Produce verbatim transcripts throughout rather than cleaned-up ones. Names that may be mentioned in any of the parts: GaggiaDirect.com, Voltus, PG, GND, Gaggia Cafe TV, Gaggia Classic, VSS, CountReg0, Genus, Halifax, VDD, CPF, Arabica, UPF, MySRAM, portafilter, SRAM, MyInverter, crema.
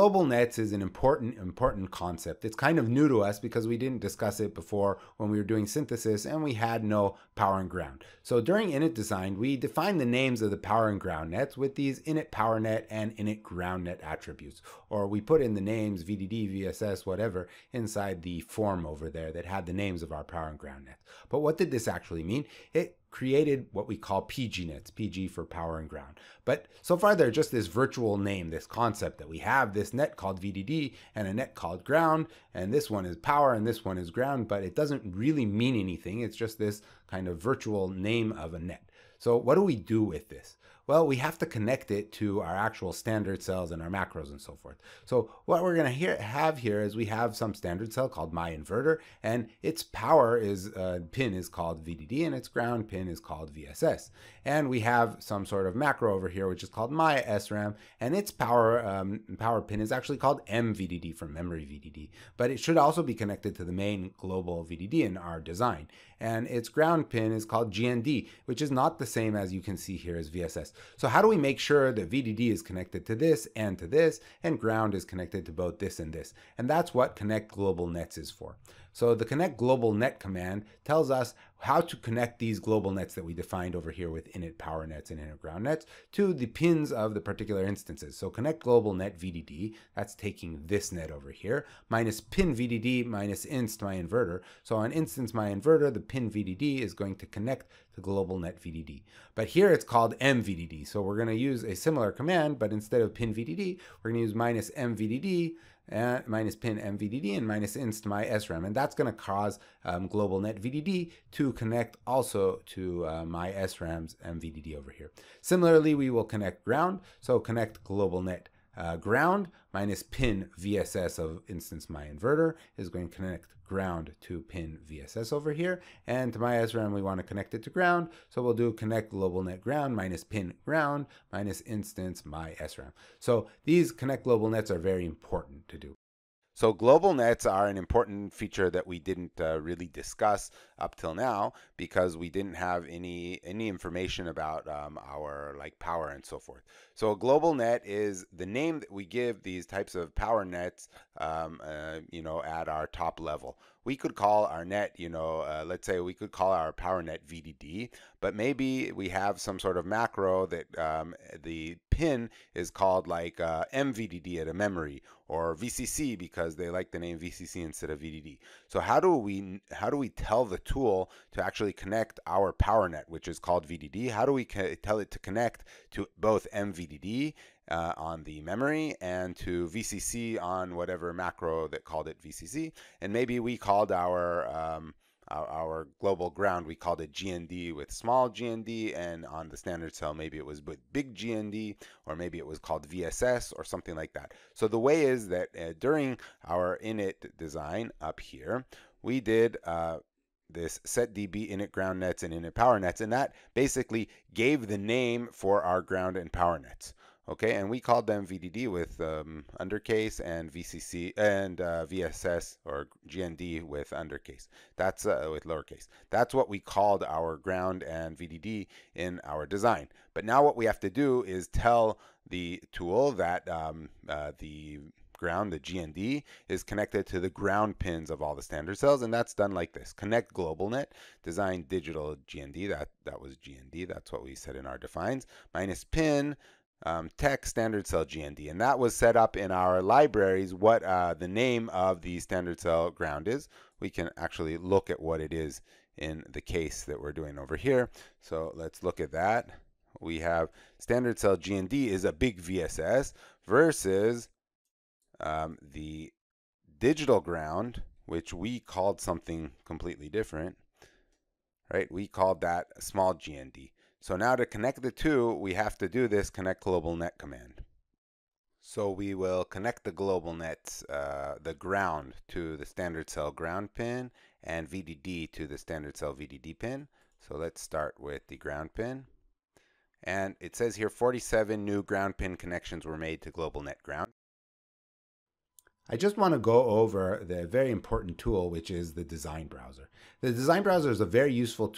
global nets is an important, important concept. It's kind of new to us because we didn't discuss it before when we were doing synthesis and we had no power and ground. So during init design, we defined the names of the power and ground nets with these init power net and init ground net attributes, or we put in the names V D D, V S S, whatever, inside the form over there that had the names of our power and ground nets. But what did this actually mean? It created what we call P G nets, P G for power and ground. But so far they're just this virtual name, this concept that we have this net called V D D and a net called ground, and this one is power and this one is ground, but it doesn't really mean anything. It's just this kind of virtual name of a net. So what do we do with this? Well, we have to connect it to our actual standard cells and our macros and so forth. So what we're going to have here is we have some standard cell called MyInverter, and its power is uh, pin is called V D D, and its ground pin is called V S S. And we have some sort of macro over here, which is called MySRAM, and its power um, power pin is actually called M V D D for memory V D D. But it should also be connected to the main global V D D in our design. And its ground pin is called G N D, which is not the same as you can see here as V S S. So how do we make sure that V D D is connected to this and to this, and ground is connected to both this and this? And that's what connect global nets is for. So the connect global net command tells us how to connect these global nets that we defined over here with init power nets and init ground nets to the pins of the particular instances. So connect global net V D D, that's taking this net over here, minus pin V D D minus inst my inverter. So on instance my inverter, the pin V D D is going to connect to global net V D D. But here it's called M V D D. So we're going to use a similar command, but instead of pin V D D, we're going to use minus M V D D, and minus pin M V D D and minus inst my S RAM, and that's going to cause um, global net V D D to connect also to uh, my S RAM's M V D D over here. Similarly, we will connect ground, so connect global net uh, ground minus pin V S S of instance my inverter is going to connect ground to pin V S S over here, and to my S RAM we want to connect it to ground, so we'll do connect global net ground minus pin ground minus instance my S RAM. So these connect global nets are very important to do. So global nets are an important feature that we didn't uh, really discuss up till now because we didn't have any any information about um, our like power and so forth. So a global net is the name that we give these types of power nets, um, uh, you know, at our top level. We could call our net, you know, uh, let's say we could call our power net V D D, but maybe we have some sort of macro that um, the pin is called like uh, M V D D at a memory, or V C C because they like the name V C C instead of V D D. So how do we how do we tell the tool to actually connect our power net, which is called V D D? How do we tell it to connect to both M V D D Uh, on the memory and to V C C on whatever macro that called it V C C? And maybe we called our um, our, our global ground, we called it G N D with small G N D, and on the standard cell maybe it was with big G N D, or maybe it was called V S S or something like that. So the way is that uh, during our init design up here, we did uh, this setDB init ground nets and init power nets, and that basically gave the name for our ground and power nets. Okay, and we called them V D D with um, undercase, and V C C and uh, V S S or G N D with undercase. That's uh, with lowercase. That's what we called our ground and V D D in our design. But now what we have to do is tell the tool that um, uh, the ground, the G N D, is connected to the ground pins of all the standard cells, and that's done like this. Connect global net, design digital G N D, that, that was G N D, that's what we said in our defines, minus pin, Um, tech standard cell G N D, and that was set up in our libraries what uh, the name of the standard cell ground is. We can actually look at what it is in the case that we're doing over here. So let's look at that. We have standard cell G N D is a big V S S versus um, the digital ground, which we called something completely different, right? We called that small G N D. So now to connect the two, we have to do this connect global net command. So we will connect the global nets, uh, the ground to the standard cell ground pin, and V D D to the standard cell V D D pin. So let's start with the ground pin. And it says here forty-seven new ground pin connections were made to global net ground. I just want to go over the very important tool, which is the design browser. The design browser is a very useful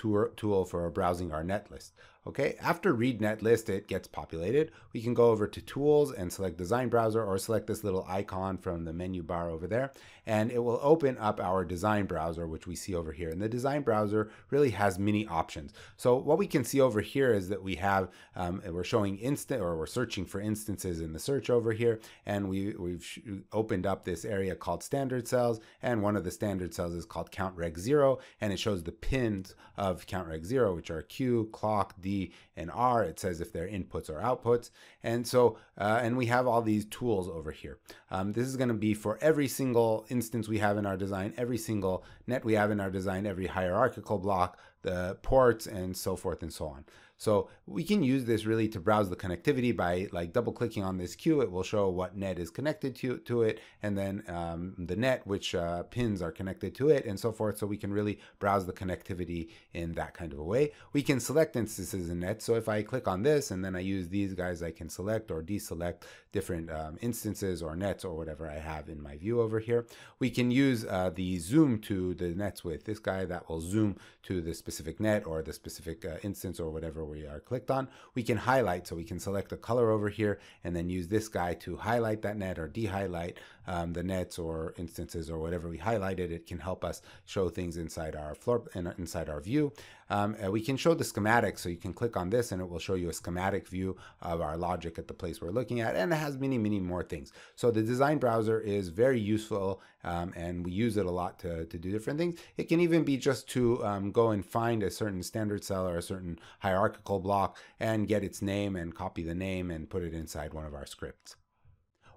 tool for browsing our net list. Okay, after ReadNet list it gets populated, we can go over to Tools and select Design Browser, or select this little icon from the menu bar over there, and it will open up our Design Browser, which we see over here. And the Design Browser really has many options. So what we can see over here is that we have, um, we're showing instant, or we're searching for instances in the search over here, and we, we've sh opened up this area called Standard Cells, and one of the Standard Cells is called count reg zero, and it shows the pins of count reg zero, which are Q, Clock, D, and R. It says if they're inputs or outputs. And so, uh, and we have all these tools over here. Um, this is going to be for every single instance we have in our design, every single net we have in our design, every hierarchical block, the ports, and so forth and so on. So we can use this really to browse the connectivity by like double clicking on this queue. It will show what net is connected to, to it, and then um, the net, which uh, pins are connected to it, and so forth. So we can really browse the connectivity in that kind of a way. We can select instances in net. So if I click on this and then I use these guys, I can select or deselect different um, instances or nets or whatever I have in my view over here. We can use uh, the zoom to the nets with this guy that will zoom to the specific net or the specific uh, instance or whatever we are clicked on. We can highlight, so we can select a color over here and then use this guy to highlight that net or de-highlight um, the nets or instances or whatever we highlighted. It can help us show things inside our floor, inside our view. Um, we can show the schematic, so you can click on this and it will show you a schematic view of our logic at the place we're looking at, and it has many, many more things. So the design browser is very useful, um, and we use it a lot to, to do different things. It can even be just to um, go and find a certain standard cell or a certain hierarchical block and get its name and copy the name and put it inside one of our scripts.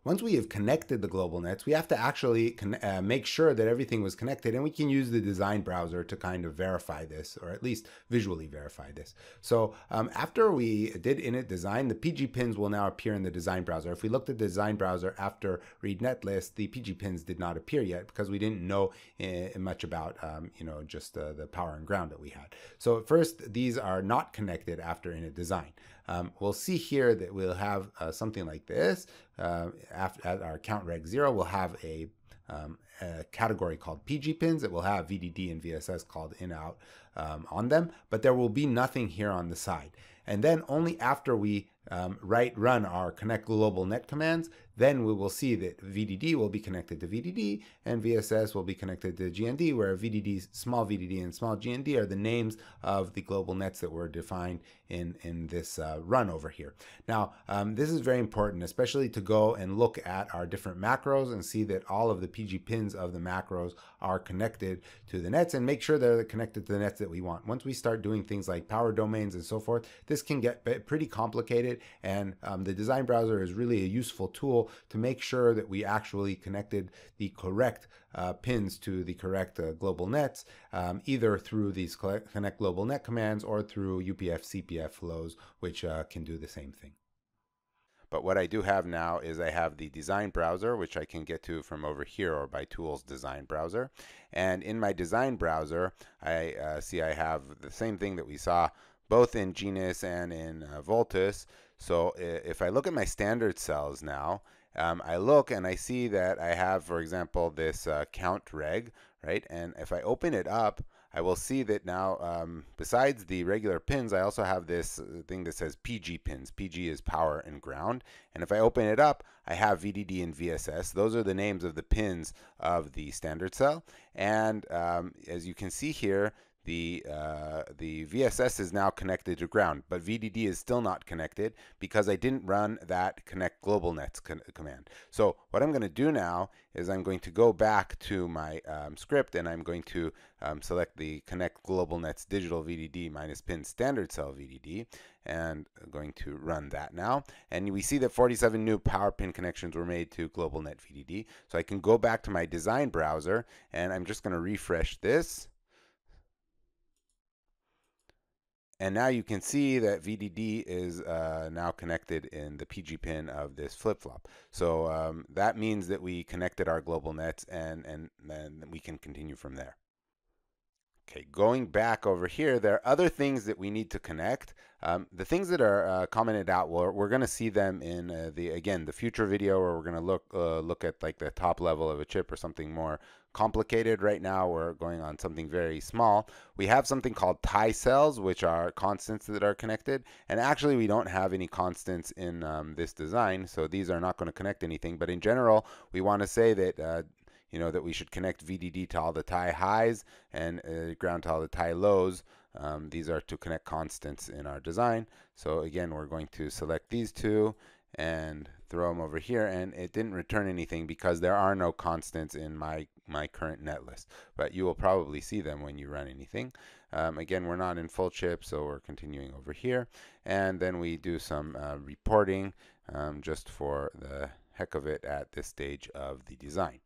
Once we have connected the global nets, we have to actually uh, make sure that everything was connected, and we can use the design browser to kind of verify this, or at least visually verify this. So um, after we did init design, the P G pins will now appear in the design browser. If we looked at the design browser after read net list, the P G pins did not appear yet because we didn't know uh, much about, um, you know, just uh, the power and ground that we had. So at first, these are not connected after init design. Um, we'll see here that we'll have uh, something like this. Uh, after, at our count reg zero, we'll have a, um, a category called P G pins. It will have V D D and V S S called in out um, on them, but there will be nothing here on the side. And then only after we um, write run our connect global net commands, then we will see that V D D will be connected to V D D and V S S will be connected to G N D, where V D D, small V D D and small G N D are the names of the global nets that were defined in, in this uh, run over here. Now, um, this is very important, especially to go and look at our different macros and see that all of the P G pins of the macros are connected to the nets, and make sure they're connected to the nets that we want. Once we start doing things like power domains and so forth, this This can get pretty complicated, and um, the design browser is really a useful tool to make sure that we actually connected the correct uh, pins to the correct uh, global nets, um, either through these connect global net commands or through U P F, C P F flows, which uh, can do the same thing. But what I do have now is I have the design browser, which I can get to from over here or by tools, design browser. And in my design browser, I uh, see I have the same thing that we saw both in Genus and in uh, Voltus. So if I look at my standard cells now, um, I look and I see that I have, for example, this uh, count reg, right? And if I open it up, I will see that now, um, besides the regular pins, I also have this thing that says P G pins. P G is power and ground. And if I open it up, I have V D D and V S S. Those are the names of the pins of the standard cell. And um, as you can see here, The, uh, the V S S is now connected to ground, but V D D is still not connected because I didn't run that connect global nets con command. So what I'm going to do now is I'm going to go back to my um, script, and I'm going to um, select the connect global nets digital V D D minus pin standard cell V D D, and I'm going to run that now. And we see that forty-seven new power pin connections were made to global net V D D. So I can go back to my design browser, and I'm just going to refresh this. And now you can see that V D D is uh, now connected in the P G pin of this flip-flop. So um, that means that we connected our global nets, and, and, and we can continue from there. Okay, going back over here, there are other things that we need to connect. Um, the things that are uh, commented out, we're, we're going to see them in uh, the, again, the future video, where we're going to look uh, look at like the top level of a chip or something more complicated. Right now, we're going on something very small. We have something called tie cells, which are constants that are connected. And actually, we don't have any constants in um, this design, so these are not going to connect anything. But in general, we want to say that uh, you know, that we should connect V D D to all the tie highs and uh, ground to all the tie lows. Um, these are to connect constants in our design. So again, we're going to select these two and throw them over here. And it didn't return anything because there are no constants in my, my current netlist. But you will probably see them when you run anything. Um, again, we're not in full chip, so we're continuing over here. And then we do some uh, reporting um, just for the heck of it at this stage of the design.